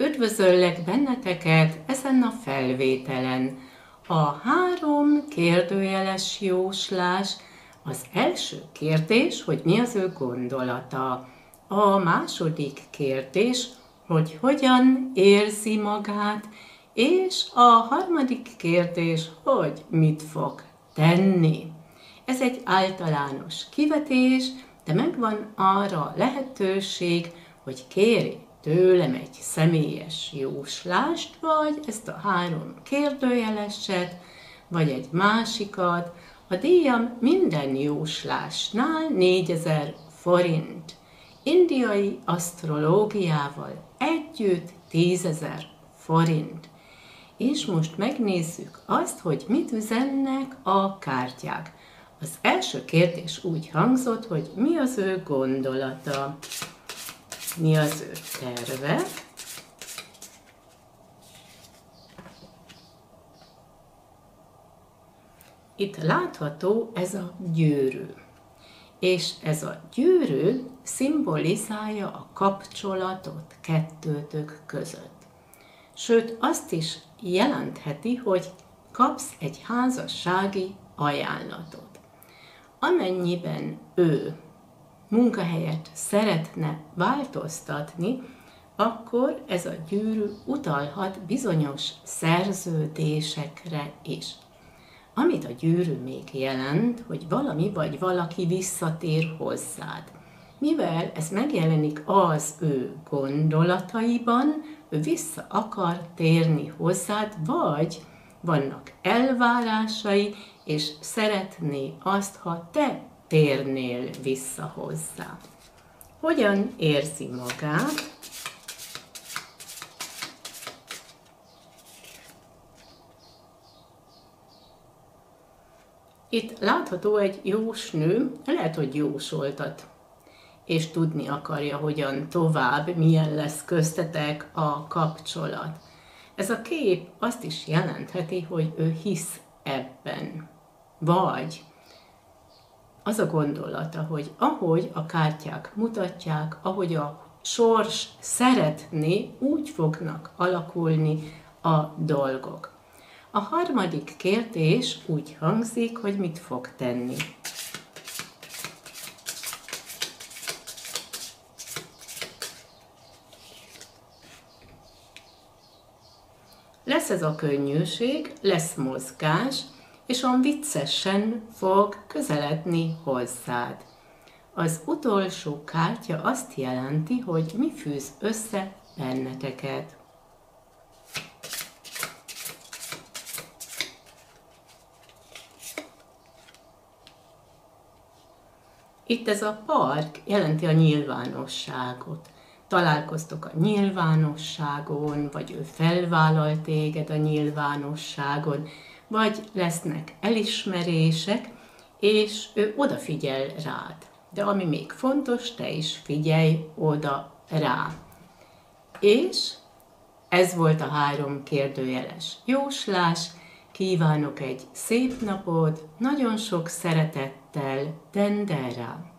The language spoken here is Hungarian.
Üdvözöllek benneteket ezen a felvételen. A 3 kérdőjeles jóslás. Az első kérdés, hogy mi az ő gondolata. A második kérdés, hogy hogyan érzi magát. És a harmadik kérdés, hogy mit fog tenni. Ez egy általános kivetés, de megvan arra lehetőség, hogy kérj tőlem egy személyes jóslást, vagy ezt a 3 kérdőjeleset, vagy egy másikat. A díjam minden jóslásnál 4000 forint. Indiai asztrológiával együtt 10.000 forint. És most megnézzük azt, hogy mit üzennek a kártyák. Az első kérdés úgy hangzott, hogy mi az ő gondolata, mi az ő terve, itt látható ez a gyűrű, és ez a gyűrű szimbolizálja a kapcsolatot kettőtök között. Sőt, azt is jelentheti, hogy kapsz egy házassági ajánlatot. Amennyiben ő munkahelyet szeretne változtatni, akkor ez a gyűrű utalhat bizonyos szerződésekre is. Amit a gyűrű még jelent, hogy valami vagy valaki visszatér hozzád. Mivel ez megjelenik az ő gondolataiban, ő vissza akar térni hozzád, vagy vannak elvárásai, és szeretné azt, ha te térnél vissza hozzá. Hogyan érzi magát? Itt látható egy jósnő, lehet, hogy jósoltat, és tudni akarja, hogyan tovább, milyen lesz köztetek a kapcsolat. Ez a kép azt is jelentheti, hogy ő hisz ebben. Vagy az a gondolata, hogy ahogy a kártyák mutatják, ahogy a sors szeretné, úgy fognak alakulni a dolgok. A harmadik kérdés úgy hangzik, hogy mit fog tenni. Lesz ez a könnyűség, lesz mozgás, és olyan viccesen fog közeledni hozzád. Az utolsó kártya azt jelenti, hogy mi fűz össze benneteket. Itt ez a park jelenti a nyilvánosságot. Találkoztok a nyilvánosságon, vagy ő felvállal téged a nyilvánosságon, vagy lesznek elismerések, és ő odafigyel rád. De ami még fontos, te is figyelj oda rá. És ez volt a 3 kérdőjeles jóslás. Kívánok egy szép napot, nagyon sok szeretettel, Tendera!